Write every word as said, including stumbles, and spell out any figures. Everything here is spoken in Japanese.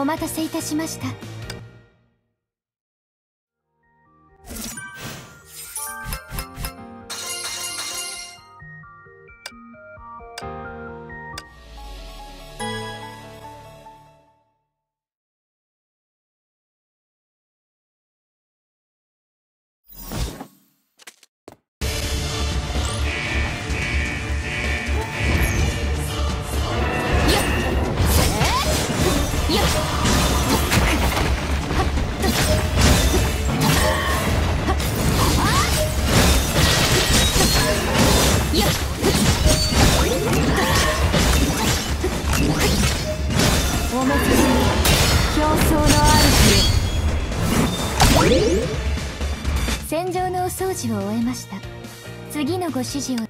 お待たせいたしました。戦場のお掃除を終えました。次のご指示を。